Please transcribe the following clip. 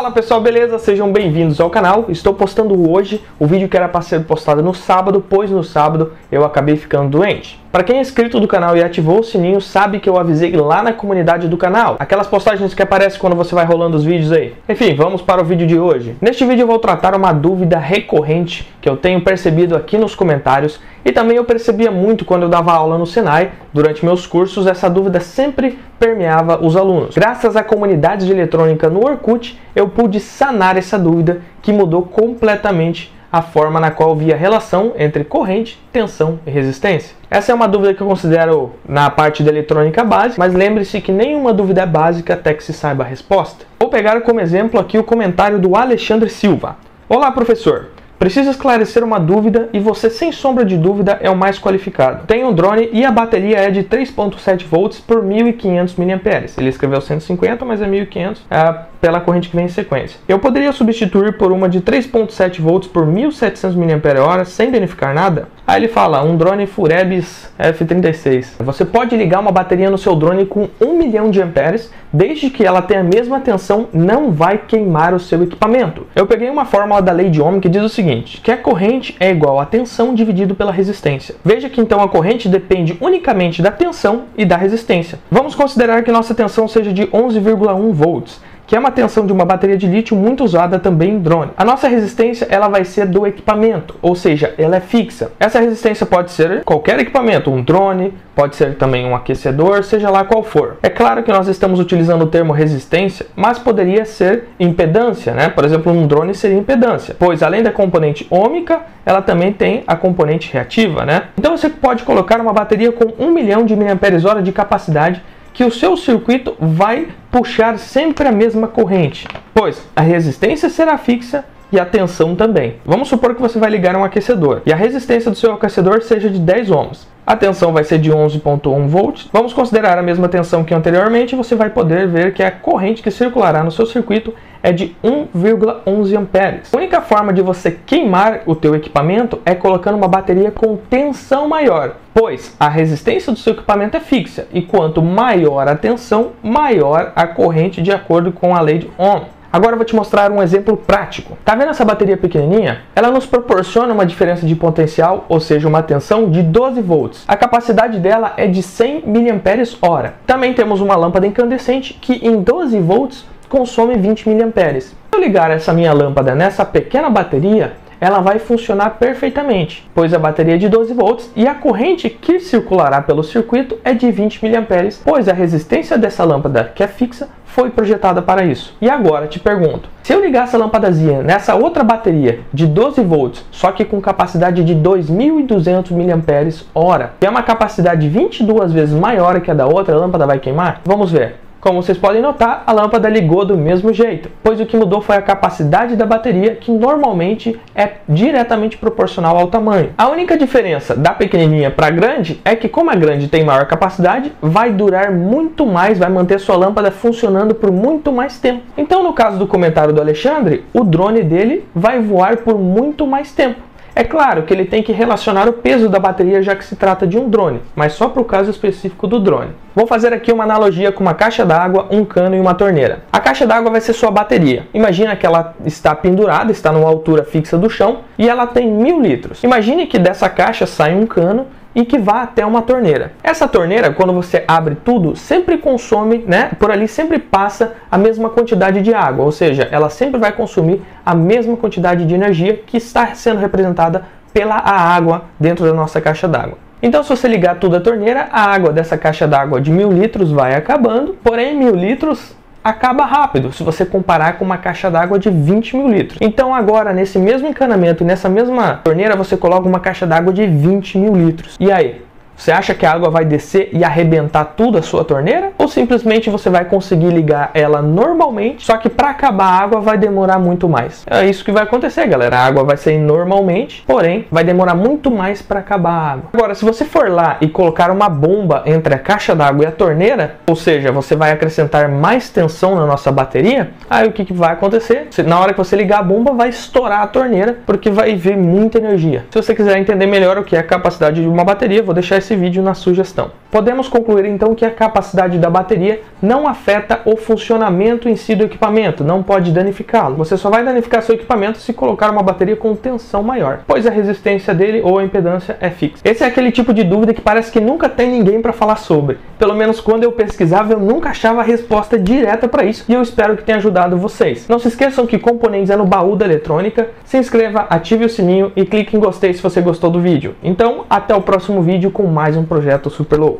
Fala pessoal, beleza? Sejam bem-vindos ao canal. Estou postando hoje o vídeo que era para ser postado no sábado, pois no sábado eu acabei ficando doente. Para quem é inscrito do canal e ativou o sininho, sabe que eu avisei lá na comunidade do canal. Aquelas postagens que aparecem quando você vai rolando os vídeos aí. Enfim, vamos para o vídeo de hoje. Neste vídeo eu vou tratar uma dúvida recorrente que eu tenho percebido aqui nos comentários e também eu percebia muito quando eu dava aula no SENAI. Durante meus cursos, essa dúvida sempre permeava os alunos. Graças à comunidade de eletrônica no Orkut, eu pude sanar essa dúvida que mudou completamente a forma na qual via relação entre corrente, tensão e resistência. Essa é uma dúvida que eu considero na parte da eletrônica básica, mas lembre-se que nenhuma dúvida é básica até que se saiba a resposta. Vou pegar como exemplo aqui o comentário do Alexandre Silva. Olá, professor! Preciso esclarecer uma dúvida e você, sem sombra de dúvida, é o mais qualificado. Tenho um drone e a bateria é de 3.7 volts por 1.500 mAh. Ele escreveu 150, mas é 1.500 pela corrente que vem em sequência. Eu poderia substituir por uma de 3.7 volts por 1.700 mAh sem danificar nada? Aí ele fala, um drone Furebs F36. Você pode ligar uma bateria no seu drone com 1 milhão de amperes, desde que ela tenha a mesma tensão, não vai queimar o seu equipamento. Eu peguei uma fórmula da lei de Ohm que diz o seguinte, que a corrente é igual a tensão dividido pela resistência. Veja que então a corrente depende unicamente da tensão e da resistência. Vamos considerar que nossa tensão seja de 11,1 volts, que é uma tensão de uma bateria de lítio muito usada também em drone. A nossa resistência ela vai ser do equipamento, ou seja, ela é fixa. Essa resistência pode ser qualquer equipamento, um drone, pode ser também um aquecedor, seja lá qual for. É claro que nós estamos utilizando o termo resistência, mas poderia ser impedância, né? Por exemplo, um drone seria impedância, pois além da componente ômica, ela também tem a componente reativa, né? Então você pode colocar uma bateria com 1 milhão de mAh de capacidade que o seu circuito vai puxar sempre a mesma corrente, pois a resistência será fixa e a tensão também. Vamos supor que você vai ligar um aquecedor e a resistência do seu aquecedor seja de 10 ohms. A tensão vai ser de 11,1 volts. Vamos considerar a mesma tensão que anteriormente, você vai poder ver que a corrente que circulará no seu circuito é de 1,11 amperes. A única forma de você queimar o teu equipamento é colocando uma bateria com tensão maior, pois a resistência do seu equipamento é fixa e quanto maior a tensão, maior a corrente de acordo com a lei de Ohm. Agora eu vou te mostrar um exemplo prático. Tá vendo essa bateria pequenininha? Ela nos proporciona uma diferença de potencial, ou seja, uma tensão de 12 volts. A capacidade dela é de 100 mAh. Também temos uma lâmpada incandescente que em 12 volts consome 20 mAh. Se eu ligar essa minha lâmpada nessa pequena bateria, ela vai funcionar perfeitamente, pois a bateria é de 12 volts e a corrente que circulará pelo circuito é de 20 mA, pois a resistência dessa lâmpada, que é fixa, foi projetada para isso. E agora te pergunto, se eu ligar essa lâmpadazinha nessa outra bateria de 12 volts, só que com capacidade de 2.200 mAh, que é uma capacidade 22 vezes maior que a da outra, a lâmpada vai queimar? Vamos ver. Como vocês podem notar, a lâmpada ligou do mesmo jeito, pois o que mudou foi a capacidade da bateria, que normalmente é diretamente proporcional ao tamanho. A única diferença da pequenininha para a grande é que, como a grande tem maior capacidade, vai durar muito mais, vai manter sua lâmpada funcionando por muito mais tempo. Então, no caso do comentário do Alexandre, o drone dele vai voar por muito mais tempo. É claro que ele tem que relacionar o peso da bateria, já que se trata de um drone, mas só para o caso específico do drone. Vou fazer aqui uma analogia com uma caixa d'água, um cano e uma torneira. A caixa d'água vai ser sua bateria. Imagina que ela está pendurada, está numa altura fixa do chão e ela tem 1.000 litros. Imagine que dessa caixa sai um cano e que vá até uma torneira. Essa torneira, quando você abre tudo, sempre consome, né? Por ali sempre passa a mesma quantidade de água, ou seja, ela sempre vai consumir a mesma quantidade de energia que está sendo representada pela água dentro da nossa caixa d'água. Então, se você ligar tudo à torneira, a água dessa caixa d'água de 1.000 litros vai acabando, porém 1.000 litros acaba rápido, se você comparar com uma caixa d'água de 20 mil litros. Então agora, nesse mesmo encanamento e nessa mesma torneira, você coloca uma caixa d'água de 20 mil litros. E aí? Você acha que a água vai descer e arrebentar tudo a sua torneira? Ou simplesmente você vai conseguir ligar ela normalmente, só que para acabar a água vai demorar muito mais? É isso que vai acontecer, galera. A água vai sair normalmente, porém vai demorar muito mais para acabar a água. Agora, se você for lá e colocar uma bomba entre a caixa d'água e a torneira, ou seja, você vai acrescentar mais tensão na nossa bateria, aí o que vai acontecer? Na hora que você ligar a bomba, vai estourar a torneira, porque vai vir muita energia. Se você quiser entender melhor o que é a capacidade de uma bateria, vou deixar esse vídeo na sugestão. Podemos concluir então que a capacidade da bateria não afeta o funcionamento em si do equipamento, não pode danificá-lo. Você só vai danificar seu equipamento se colocar uma bateria com tensão maior, pois a resistência dele ou a impedância é fixa. Esse é aquele tipo de dúvida que parece que nunca tem ninguém para falar sobre. Pelo menos quando eu pesquisava, eu nunca achava a resposta direta para isso e eu espero que tenha ajudado vocês. Não se esqueçam que componentes é no baú da eletrônica. Se inscreva, ative o sininho e clique em gostei se você gostou do vídeo. Então, até o próximo vídeo com mais um projeto super louco.